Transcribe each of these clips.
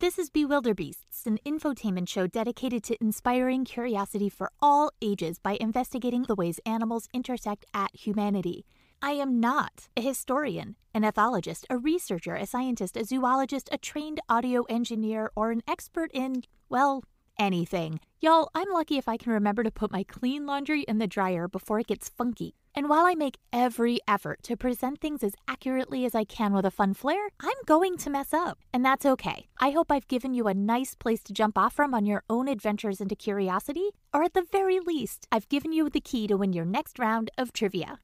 This is Bewilderbeasts, an infotainment show dedicated to inspiring curiosity for all ages by investigating the ways animals intersect at humanity. I am not a historian, an ethologist, a researcher, a scientist, a zoologist, a trained audio engineer, or an expert in, well, anything. Y'all, I'm lucky if I can remember to put my clean laundry in the dryer before it gets funky. And while I make every effort to present things as accurately as I can with a fun flair, I'm going to mess up. And that's okay. I hope I've given you a nice place to jump off from on your own adventures into curiosity, or at the very least, I've given you the key to win your next round of trivia.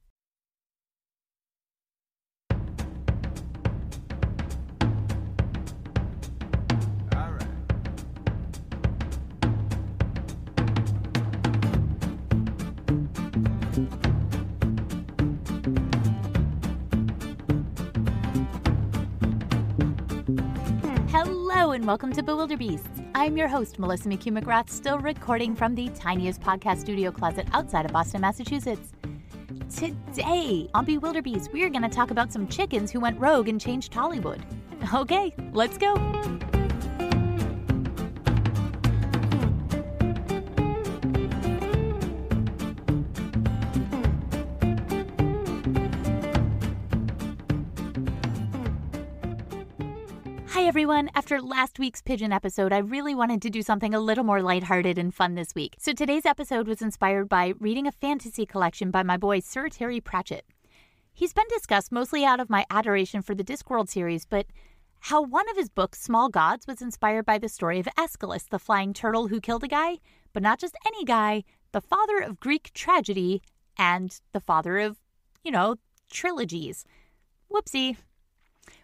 Hello and welcome to Bewilderbeasts. I'm your host, Melissa McCue-McGrath, still recording from the tiniest podcast studio closet outside of Boston, Massachusetts. Today on Bewilderbeasts, we're going to talk about some chickens who went rogue and changed Hollywood. Okay, let's go. Hi everyone, after last week's pigeon episode, I really wanted to do something a little more lighthearted and fun this week. So today's episode was inspired by reading a fantasy collection by my boy Sir Terry Pratchett. He's been discussed mostly out of my adoration for the Discworld series, but how one of his books, Small Gods, was inspired by the story of Aeschylus, the flying turtle who killed a guy, but not just any guy, the father of Greek tragedy and the father of, you know, trilogies. Whoopsie.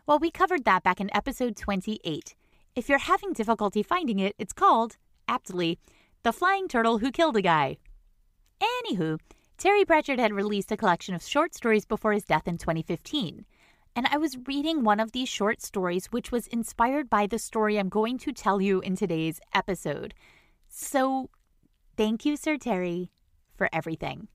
Well, we covered that back in episode 28. If you're having difficulty finding it, it's called, aptly, The Flying Turtle Who Killed a Guy. Anywho, Terry Pratchett had released a collection of short stories before his death in 2015. And I was reading one of these short stories, which was inspired by the story I'm going to tell you in today's episode. So, thank you, Sir Terry, for everything.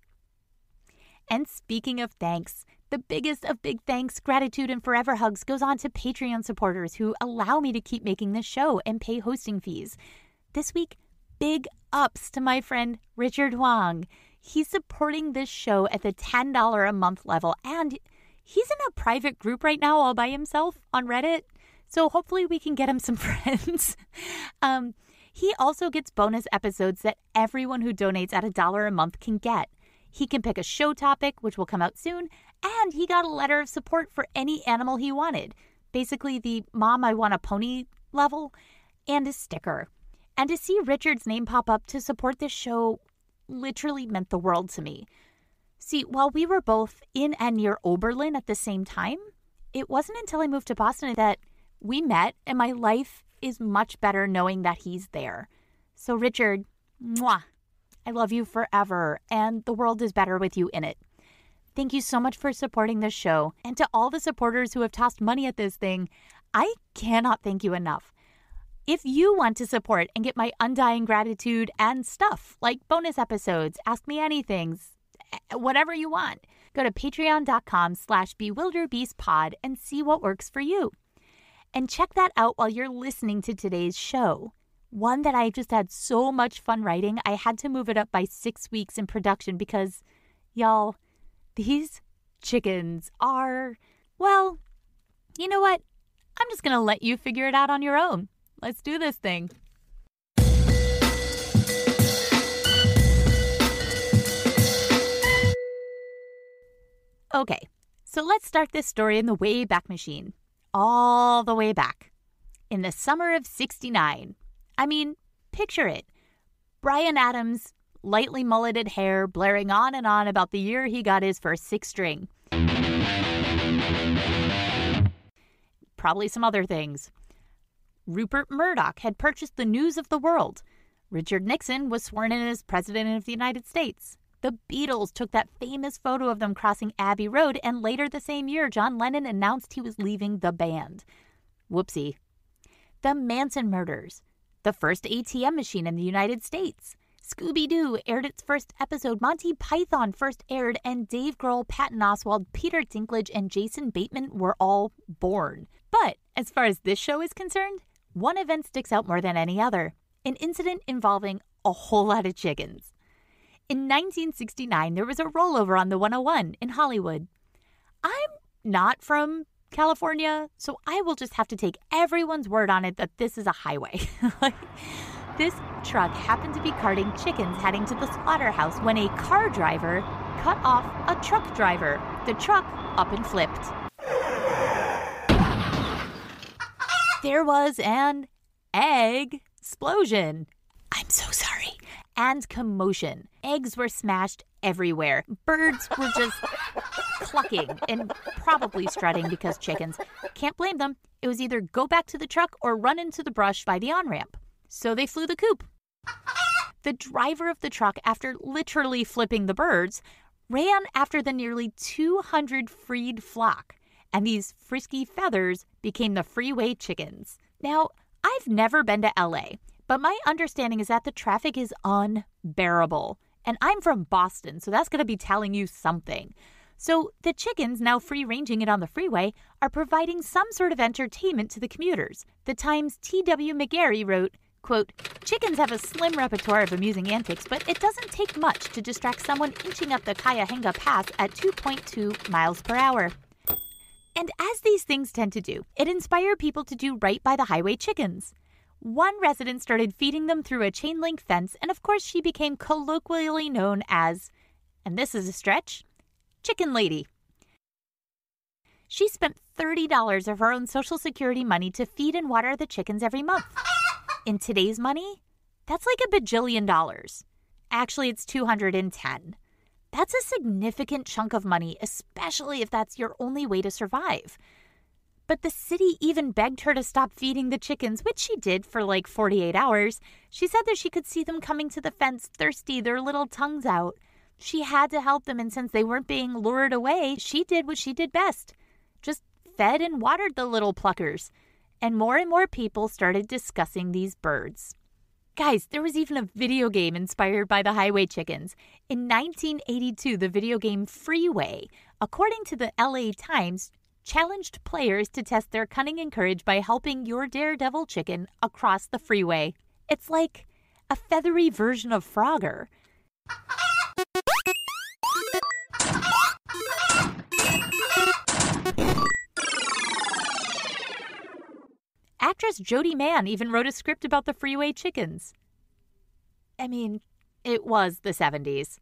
And speaking of thanks, the biggest of big thanks, gratitude, and forever hugs goes on to Patreon supporters who allow me to keep making this show and pay hosting fees. This week, big ups to my friend Richard Huang. He's supporting this show at the $10 a month level, and he's in a private group right now all by himself on Reddit, so hopefully we can get him some friends. He also gets bonus episodes that everyone who donates at $1 a month can get. He can pick a show topic, which will come out soon, and he got a letter of support for any animal he wanted. Basically the Mom, I Want a Pony level, and a sticker. And to see Richard's name pop up to support this show literally meant the world to me. See, while we were both in and near Oberlin at the same time, it wasn't until I moved to Boston that we met, and my life is much better knowing that he's there. So Richard, mwah. I love you forever, and the world is better with you in it. Thank you so much for supporting this show, and to all the supporters who have tossed money at this thing, I cannot thank you enough. If you want to support and get my undying gratitude and stuff, like bonus episodes, ask me anything, whatever you want, go to patreon.com/bewilderbeastpod and see what works for you. And check that out while you're listening to today's show. One that I just had so much fun writing, I had to move it up by 6 weeks in production because, y'all, these chickens are, well, you know what? I'm just going to let you figure it out on your own. Let's do this thing. Okay, so let's start this story in the way back machine. All the way back. In the summer of '69. I mean, picture it. Brian Adams, lightly mulleted hair, blaring on and on about the year he got his first six string. Probably some other things. Rupert Murdoch had purchased the News of the World. Richard Nixon was sworn in as President of the United States. The Beatles took that famous photo of them crossing Abbey Road, and later the same year, John Lennon announced he was leaving the band. Whoopsie. The Manson Murders. The first ATM machine in the United States. Scooby-Doo aired its first episode. Monty Python first aired, and Dave Grohl, Patton Oswald, Peter Dinklage, and Jason Bateman were all born. But as far as this show is concerned, one event sticks out more than any other, an incident involving a whole lot of chickens. In 1969, there was a rollover on the 101 in Hollywood. I'm not from California, so I will just have to take everyone's word on it that this is a highway. This truck happened to be carting chickens heading to the slaughterhouse when a car driver cut off a truck driver. The truck up and flipped. There was an egg explosion. I'm so sorry. And commotion. Eggs were smashed everywhere. Birds were just clucking and probably strutting because chickens. Can't blame them. It was either go back to the truck or run into the brush by the on-ramp. So they flew the coop. The driver of the truck, after literally flipping the birds, ran after the nearly 200 freed flock. And these frisky feathers became the freeway chickens. Now, I've never been to LA. But my understanding is that the traffic is unbearable. And I'm from Boston, so that's going to be telling you something. So the chickens, now free-ranging it on the freeway, are providing some sort of entertainment to the commuters. The Times' T.W. McGarry wrote, quote, "Chickens have a slim repertoire of amusing antics, but it doesn't take much to distract someone inching up the Cuyahoga Pass at 2.2 miles per hour. And as these things tend to do, it inspired people to do right by the highway chickens. One resident started feeding them through a chain-link fence, and of course she became colloquially known as, and this is a stretch, Chicken Lady. She spent $30 of her own Social Security money to feed and water the chickens every month. In today's money, that's like $1 bajillion. Actually, it's 210. That's a significant chunk of money, especially if that's your only way to survive. But the city even begged her to stop feeding the chickens, which she did for like 48 hours. She said that she could see them coming to the fence, thirsty, their little tongues out. She had to help them, and since they weren't being lured away, she did what she did best. Just fed and watered the little pluckers. And more people started discussing these birds. Guys, there was even a video game inspired by the highway chickens. In 1982, the video game Freeway, according to the LA Times, challenged players to test their cunning and courage by helping your daredevil chicken across the freeway. It's like a feathery version of Frogger. Actress Jody Mann even wrote a script about the freeway chickens. I mean, it was the 70s.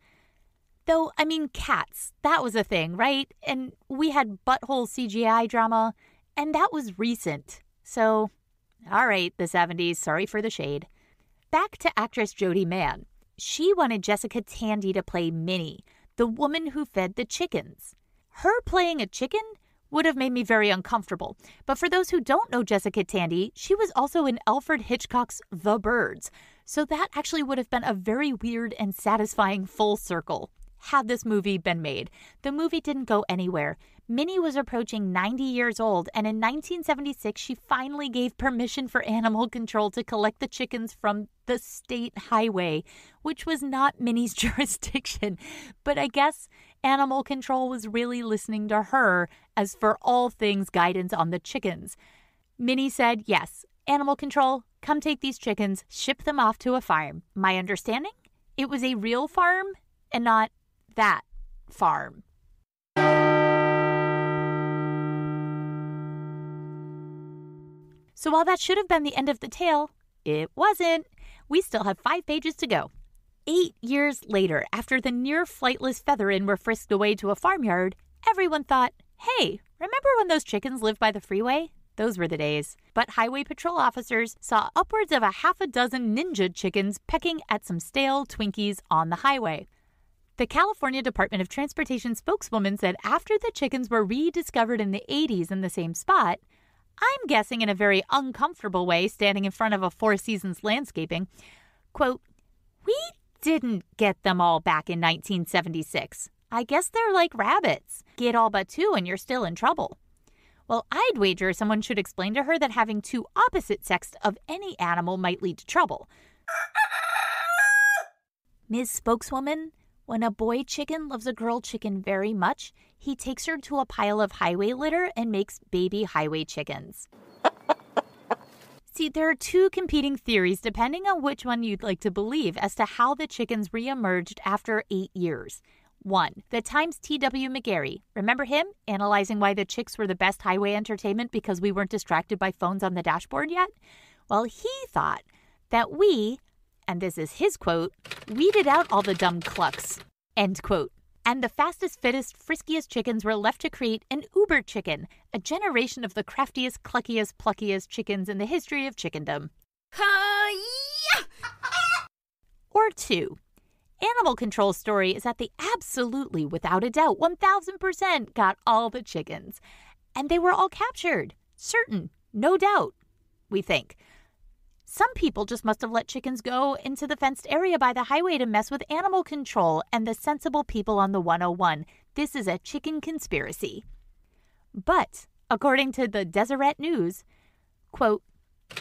Though, I mean, Cats, that was a thing, right? And we had butthole CGI drama, and that was recent. So, all right, the 70s, sorry for the shade. Back to actress Jody Mann. She wanted Jessica Tandy to play Minnie, the woman who fed the chickens. Her playing a chicken would have made me very uncomfortable. But for those who don't know Jessica Tandy, she was also in Alfred Hitchcock's The Birds. So that actually would have been a very weird and satisfying full circle. Had this movie been made. The movie didn't go anywhere. Minnie was approaching 90 years old, and in 1976, she finally gave permission for animal control to collect the chickens from the state highway, which was not Minnie's jurisdiction. But I guess animal control was really listening to her as for all things guidance on the chickens. Minnie said, yes, animal control, come take these chickens, ship them off to a farm. My understanding? It was a real farm and not that farm. So while that should have been the end of the tale, it wasn't. We still have 5 pages to go. 8 years later, after the near-flightless featherin were frisked away to a farmyard, everyone thought, hey, remember when those chickens lived by the freeway? Those were the days. But highway patrol officers saw upwards of 6 ninja chickens pecking at some stale Twinkies on the highway. The California Department of Transportation spokeswoman said after the chickens were rediscovered in the 80s in the same spot, I'm guessing in a very uncomfortable way standing in front of a Four Seasons landscaping, quote, we didn't get them all back in 1976. I guess they're like rabbits. Get all but 2 and you're still in trouble. Well, I'd wager someone should explain to her that having 2 opposite sexes of any animal might lead to trouble. Ms. Spokeswoman, when a boy chicken loves a girl chicken very much, he takes her to a pile of highway litter and makes baby highway chickens. See, there are two competing theories, depending on which one you'd like to believe, as to how the chickens reemerged after 8 years. 1. The Times' T.W. McGarry. Remember him? Analyzing why the chicks were the best highway entertainment because we weren't distracted by phones on the dashboard yet? Well, he thought that we, and this is his quote, weeded out all the dumb clucks, end quote. And the fastest, fittest, friskiest chickens were left to create an uber chicken, a generation of the craftiest, cluckiest, pluckiest chickens in the history of chickendom. Or 2. Animal control story is that they absolutely, without a doubt, 1,000% got all the chickens. And they were all captured. Certain. No doubt. We think. Some people just must have let chickens go into the fenced area by the highway to mess with animal control and the sensible people on the 101. This is a chicken conspiracy. But, according to the Deseret News, quote,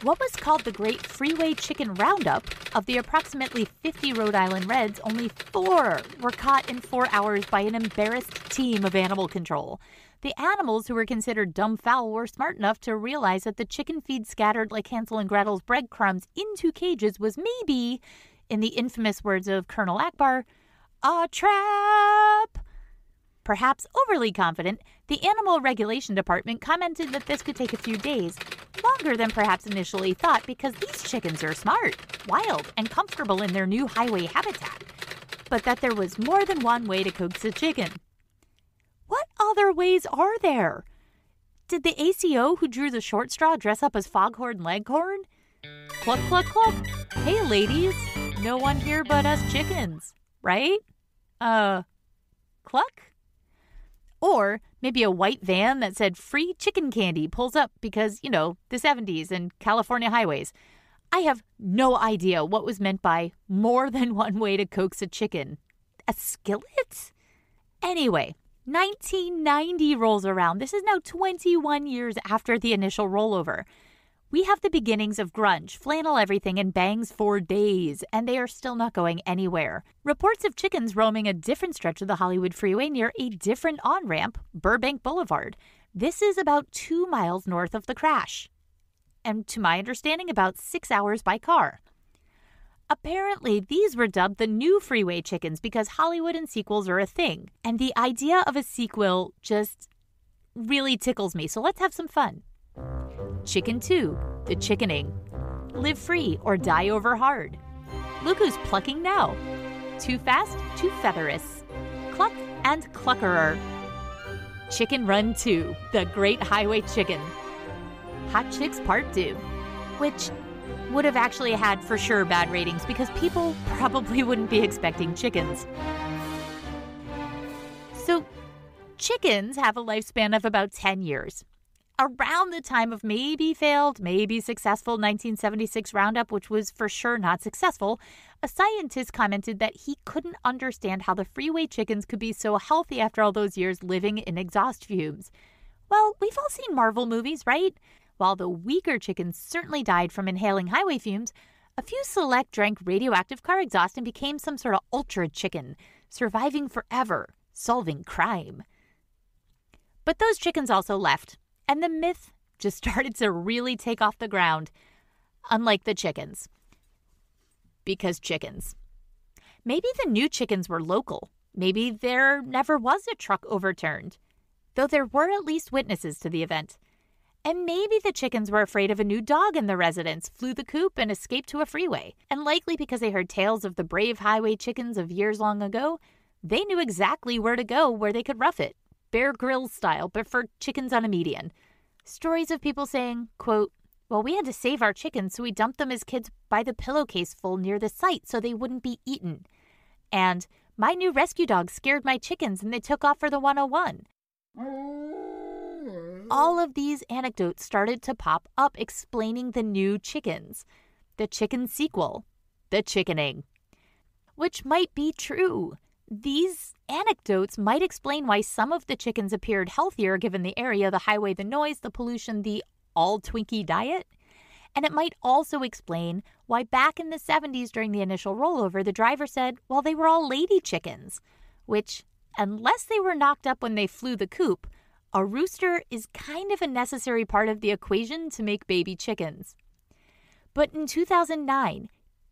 what was called the Great Freeway Chicken Roundup, of the approximately 50 Rhode Island Reds, only 4 were caught in 4 hours by an embarrassed team of animal control. The animals who were considered dumb fowl were smart enough to realize that the chicken feed scattered like Hansel and Gretel's breadcrumbs into cages was maybe, in the infamous words of Colonel Akbar, a trap. Perhaps overly confident, the Animal Regulation Department commented that this could take a few days, longer than perhaps initially thought, because these chickens are smart, wild, and comfortable in their new highway habitat, but that there was more than one way to coax a chicken. What other ways are there? Did the ACO who drew the short straw dress up as Foghorn Leghorn? Cluck, cluck, cluck. Hey, ladies, no one here but us chickens, right? Cluck? Or maybe a white van that said free chicken candy pulls up because, you know, the 70s and California highways. I have no idea what was meant by more than one way to coax a chicken. A skillet? Anyway, 1990 rolls around. This is now 21 years after the initial rollover. We have the beginnings of grunge, flannel everything, and bangs for days, and they are still not going anywhere. Reports of chickens roaming a different stretch of the Hollywood freeway near a different on-ramp, Burbank Boulevard. This is about 2 miles north of the crash, and to my understanding, about 6 hours by car. Apparently, these were dubbed the new freeway chickens because Hollywood and sequels are a thing, and the idea of a sequel just really tickles me, so let's have some fun. Chicken 2, the chickening. Live free or die over hard. Look who's plucking now. Too fast, too featherous. Cluck and cluckerer. Chicken Run 2, the great highway chicken. Hot Chicks Part 2, which would have actually had for sure bad ratings because people probably wouldn't be expecting chickens. So chickens have a lifespan of about 10 years. Around the time of maybe failed, maybe successful 1976 Roundup, which was for sure not successful, a scientist commented that he couldn't understand how the freeway chickens could be so healthy after all those years living in exhaust fumes. Well, we've all seen Marvel movies, right? While the weaker chickens certainly died from inhaling highway fumes, a few select drank radioactive car exhaust and became some sort of ultra chicken, surviving forever, solving crime. But those chickens also left. And the myth just started to really take off the ground, unlike the chickens. Because chickens. Maybe the new chickens were local. Maybe there never was a truck overturned, though there were at least witnesses to the event. And maybe the chickens were afraid of a new dog in the residence, flew the coop, and escaped to a freeway. And likely because they heard tales of the brave highway chickens of years long ago, they knew exactly where to go where they could rough it. Bear Grylls style, but for chickens on a median. Stories of people saying, quote, well, we had to save our chickens, so we dumped them as kids by the pillowcase full near the site so they wouldn't be eaten. And my new rescue dog scared my chickens and they took off for the 101. All of these anecdotes started to pop up explaining the new chickens, the chicken sequel, the chickening, which might be true. These anecdotes might explain why some of the chickens appeared healthier given the area, the highway, the noise, the pollution, the all-Twinkie diet. And it might also explain why back in the 70s during the initial rollover, the driver said, well, they were all lady chickens, which, unless they were knocked up when they flew the coop, a rooster is kind of a necessary part of the equation to make baby chickens. But in 2009,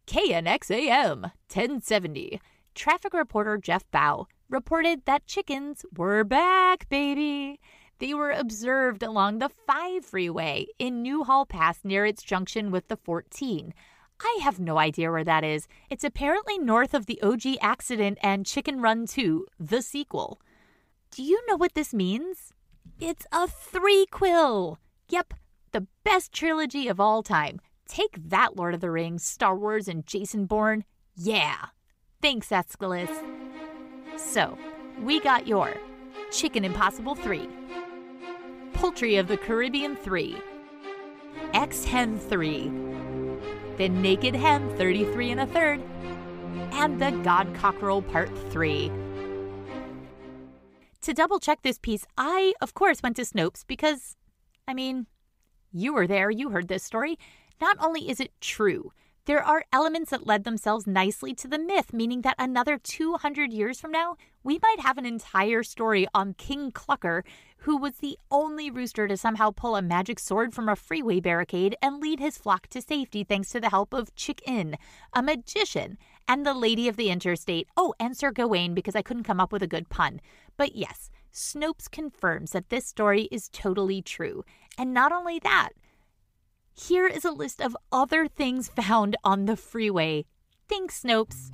KNXAM 1070, traffic reporter Jeff Bao reported that chickens were back, baby. They were observed along the 5 freeway in Newhall Pass near its junction with the 14. I have no idea where that is. It's apparently north of the OG accident and Chicken Run 2, the sequel. Do you know what this means? It's a threequel. Yep, the best trilogy of all time. Take that, Lord of the Rings, Star Wars, and Jason Bourne. Yeah. Thanks, Aeschylus. So, we got your Chicken Impossible 3. Poultry of the Caribbean 3, X-Hen 3, The Naked Hen 33 1/3, and The God Cockerel Part 3. To double-check this piece, I, of course, went to Snopes because, I mean, you were there, you heard this story. Not only is it true, there are elements that led themselves nicely to the myth, meaning that another 200 years from now, we might have an entire story on King Clucker, who was the only rooster to somehow pull a magic sword from a freeway barricade and lead his flock to safety thanks to the help of Chick-In, a magician, and the Lady of the Interstate. Oh, and Sir Gawain, because I couldn't come up with a good pun. But yes, Snopes confirms that this story is totally true. And not only that, here is a list of other things found on the freeway. Thanks, Snopes.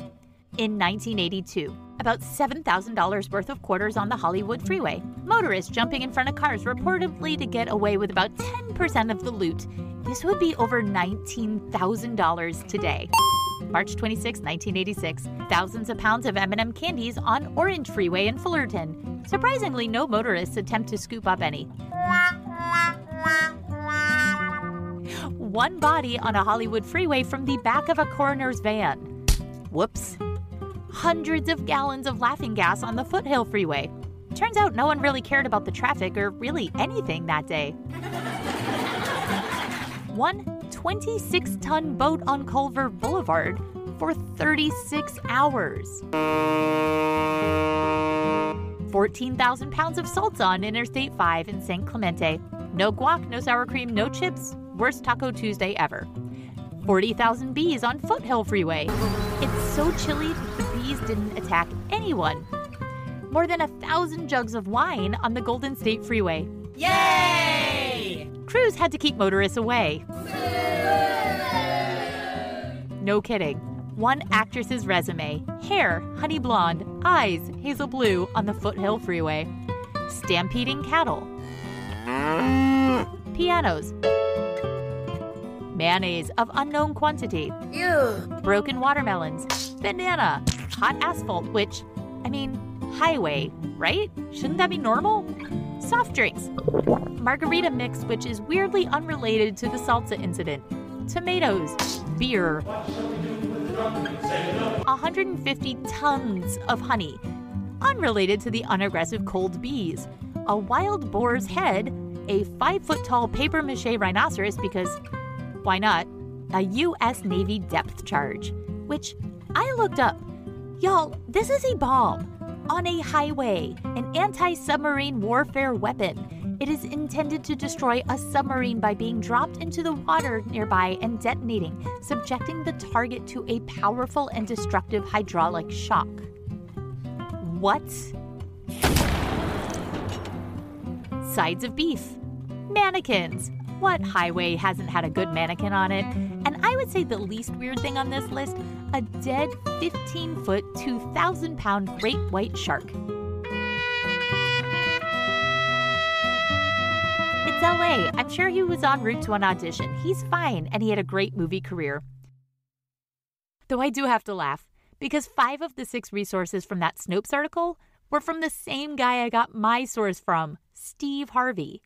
In 1982, about $7,000 worth of quarters on the Hollywood freeway. Motorists jumping in front of cars reportedly to get away with about 10% of the loot. This would be over $19,000 today. March 26, 1986, thousands of pounds of M&M candies on Orange Freeway in Fullerton. Surprisingly, no motorists attempt to scoop up any. One body on a Hollywood freeway from the back of a coroner's van. Whoops. Hundreds of gallons of laughing gas on the Foothill Freeway. Turns out no one really cared about the traffic or really anything that day. One 26-ton boat on Culver Boulevard for 36 hours. 14,000 pounds of salsa on Interstate 5 in San Clemente. No guac, no sour cream, no chips. Worst Taco Tuesday ever. 40,000 bees on Foothill Freeway. It's so chilly that the bees didn't attack anyone. More than 1,000 jugs of wine on the Golden State Freeway. Yay! Crews had to keep motorists away. No kidding. One actress's resume. Hair, honey blonde. Eyes, hazel blue on the Foothill Freeway. Stampeding cattle. Pianos. Mayonnaise of unknown quantity. Ew. Broken watermelons. Banana. Hot asphalt, which, I mean, highway, right? Shouldn't that be normal? Soft drinks. Margarita mix, which is weirdly unrelated to the salsa incident. Tomatoes. Beer. 150 tons of honey. Unrelated to the unaggressive cold bees. A wild boar's head. A 5-foot-tall papier-mâché rhinoceros because... why not? A U.S. Navy depth charge, which I looked up. Y'all, this is a bomb on a highway, an anti-submarine warfare weapon. It is intended to destroy a submarine by being dropped into the water nearby and detonating, subjecting the target to a powerful and destructive hydraulic shock. What? Sides of beef. Mannequins. What highway hasn't had a good mannequin on it? And I would say the least weird thing on this list, a dead 15-foot, 2,000-pound great white shark. It's LA. I'm sure he was en route to an audition. He's fine, and he had a great movie career. Though I do have to laugh, because 5 of the 6 resources from that Snopes article were from the same guy I got my source from, Steve Harvey.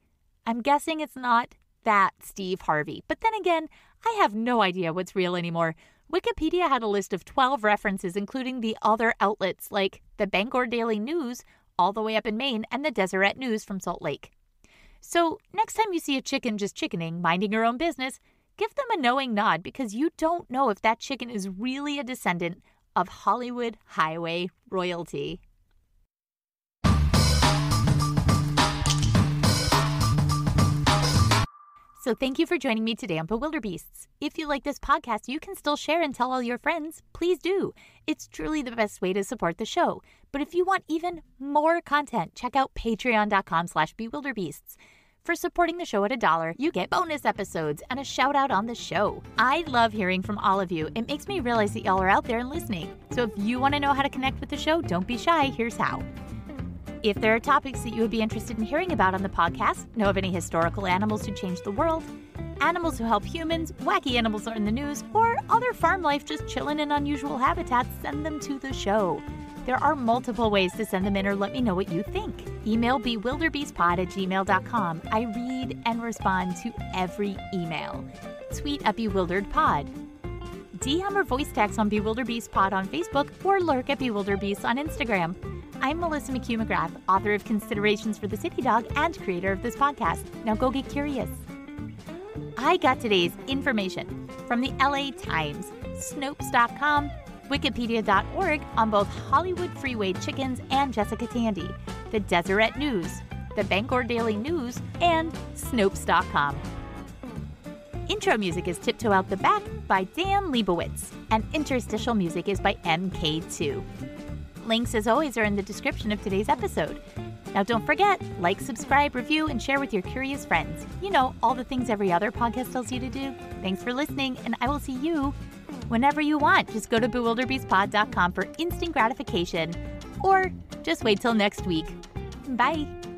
I'm guessing it's not that Steve Harvey. But then again, I have no idea what's real anymore. Wikipedia had a list of 12 references, including the other outlets like the Bangor Daily News, all the way up in Maine, and the Deseret News from Salt Lake. So next time you see a chicken just chickening, minding your own business, give them a knowing nod because you don't know if that chicken is really a descendant of Hollywood highway royalty. So thank you for joining me today on Bewilderbeasts. If you like this podcast, you can still share and tell all your friends. Please do. It's truly the best way to support the show. But if you want even more content, check out patreon.com/bewilderbeasts. For supporting the show at $1, you get bonus episodes and a shout out on the show. I love hearing from all of you. It makes me realize that y'all are out there and listening. So if you want to know how to connect with the show, don't be shy. Here's how. If there are topics that you would be interested in hearing about on the podcast, know of any historical animals who changed the world, animals who help humans, wacky animals that are in the news, or other farm life just chilling in unusual habitats, send them to the show. There are multiple ways to send them in or let me know what you think. Email bewilderbeastpod@gmail.com. I read and respond to every email. Tweet at bewilderedpod. DM or voice text on BewilderBeastPod on Facebook or lurk at BewilderBeasts on Instagram. I'm Melissa McCue-McGrath, author of Considerations for the City Dog and creator of this podcast. Now go get curious. I got today's information from the LA Times, Snopes.com, Wikipedia.org on both Hollywood Freeway chickens and Jessica Tandy, the Deseret News, the Bangor Daily News, and Snopes.com. Intro music is Tiptoe Out the Back by Dan Leibowitz, and interstitial music is by MK2. Links, as always, are in the description of today's episode. Now, don't forget, like, subscribe, review, and share with your curious friends. You know, all the things every other podcast tells you to do. Thanks for listening, and I will see you whenever you want. Just go to bewilderbeastpod.com for instant gratification, or just wait till next week. Bye.